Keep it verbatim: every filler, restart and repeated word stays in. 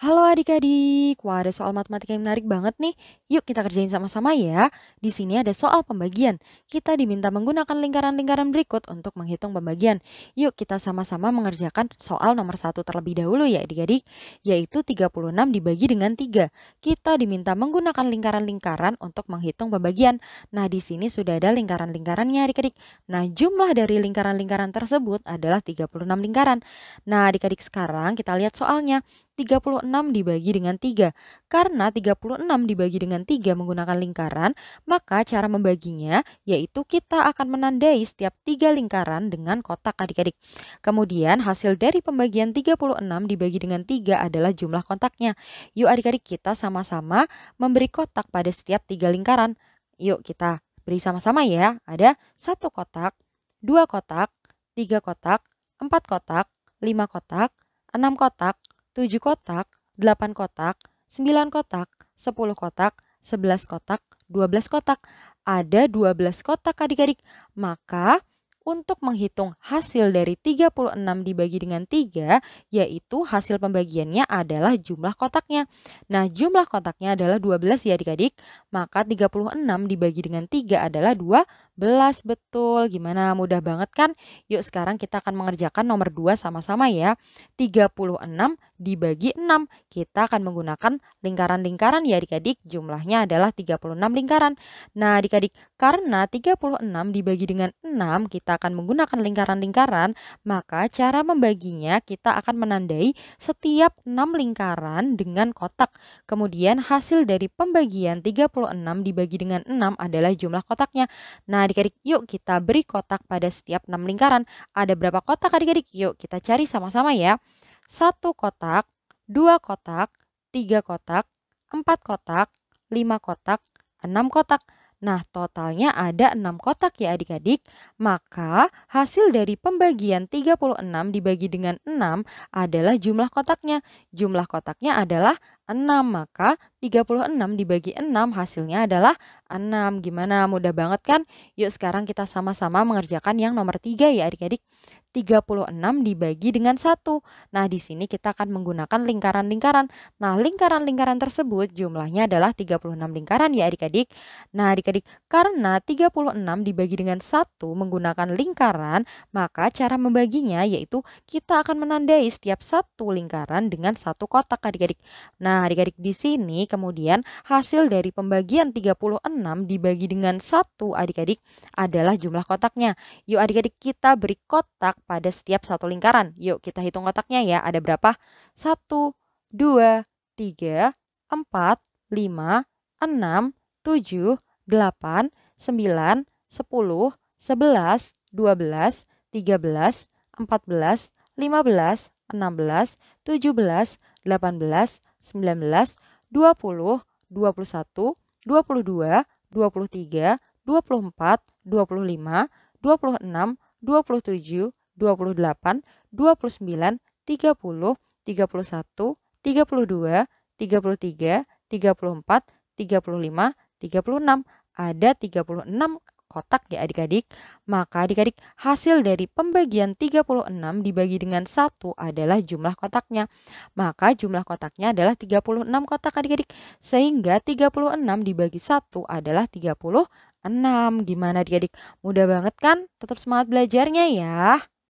Halo adik-adik, wah ada soal matematika yang menarik banget nih. Yuk kita kerjain sama-sama ya. Di sini ada soal pembagian. Kita diminta menggunakan lingkaran-lingkaran berikut untuk menghitung pembagian. Yuk kita sama-sama mengerjakan soal nomor satu terlebih dahulu ya adik-adik, yaitu tiga puluh enam dibagi dengan tiga. Kita diminta menggunakan lingkaran-lingkaran untuk menghitung pembagian. Nah di sini sudah ada lingkaran-lingkarannya adik-adik. Nah jumlah dari lingkaran-lingkaran tersebut adalah tiga puluh enam lingkaran. Nah adik-adik sekarang kita lihat soalnya. tiga puluh enam dibagi dengan tiga. Karena tiga puluh enam dibagi dengan tiga menggunakan lingkaran, maka cara membaginya yaitu kita akan menandai setiap tiga lingkaran dengan kotak adik-adik. Kemudian hasil dari pembagian tiga puluh enam dibagi dengan tiga adalah jumlah kotaknya. Yuk adik-adik kita sama-sama memberi kotak pada setiap tiga lingkaran. Yuk kita beri sama-sama ya. Ada satu kotak, dua kotak, tiga kotak, empat kotak, lima kotak, enam kotak, tujuh kotak, delapan kotak, sembilan kotak, sepuluh kotak, sebelas kotak, dua belas kotak. Ada dua belas kotak adik-adik. Maka untuk menghitung hasil dari tiga puluh enam dibagi dengan tiga, yaitu hasil pembagiannya adalah jumlah kotaknya. Nah jumlah kotaknya adalah dua belas ya adik-adik. Maka tiga puluh enam dibagi dengan tiga adalah dua belas. Betul, gimana mudah banget kan? Yuk sekarang kita akan mengerjakan nomor dua sama-sama ya. tiga puluh enam dibagi enam. Kita akan menggunakan lingkaran-lingkaran ya adik-adik. Jumlahnya adalah tiga puluh enam lingkaran. Nah adik-adik, karena tiga puluh enam dibagi dengan enam, kita Kita akan menggunakan lingkaran-lingkaran, maka cara membaginya kita akan menandai setiap enam lingkaran dengan kotak. Kemudian hasil dari pembagian tiga puluh enam dibagi dengan enam adalah jumlah kotaknya. Nah adik-adik yuk kita beri kotak pada setiap enam lingkaran. Ada berapa kotak adik-adik? Yuk kita cari sama-sama ya. satu kotak, dua kotak, tiga kotak, empat kotak, lima kotak, enam kotak. Nah totalnya ada enam kotak ya adik-adik. Maka hasil dari pembagian tiga puluh enam dibagi dengan enam adalah jumlah kotaknya. Jumlah kotaknya adalah enam. Maka tiga puluh enam dibagi enam hasilnya adalah enam. Gimana mudah banget kan? Yuk sekarang kita sama-sama mengerjakan yang nomor tiga ya adik-adik. tiga puluh enam dibagi dengan satu. Nah, di sini kita akan menggunakan lingkaran-lingkaran. Nah, lingkaran-lingkaran tersebut jumlahnya adalah tiga puluh enam lingkaran ya adik-adik. Nah, adik-adik, karena tiga puluh enam dibagi dengan satu menggunakan lingkaran, maka cara membaginya yaitu kita akan menandai setiap satu lingkaran dengan satu kotak adik-adik. Nah, adik-adik di sini kemudian hasil dari pembagian tiga puluh enam dibagi dengan satu adik-adik adalah jumlah kotaknya. Yuk adik-adik kita beri kotak pada setiap satu lingkaran. Yuk kita hitung kotaknya ya. Ada berapa? satu, dua, tiga, empat, lima, enam, tujuh, delapan, sembilan, sepuluh, sebelas, dua belas, tiga belas, empat belas, lima belas, enam belas, tujuh belas, delapan belas, sembilan belas, dua puluh, dua puluh satu, dua puluh dua, dua puluh tiga, dua puluh empat, dua puluh lima, dua puluh enam, dua puluh tujuh, dua puluh delapan, dua puluh sembilan, tiga puluh, tiga puluh satu, tiga puluh dua, tiga puluh tiga, tiga puluh empat, tiga puluh lima, tiga puluh enam. Ada tiga puluh enam kotak ya adik-adik. Maka adik-adik hasil dari pembagian tiga puluh enam dibagi dengan satu adalah jumlah kotaknya. Maka jumlah kotaknya adalah tiga puluh enam kotak adik-adik. Sehingga tiga puluh enam dibagi satu adalah tiga puluh enam. Gimana adik-adik? Mudah banget kan? Tetap semangat belajarnya ya.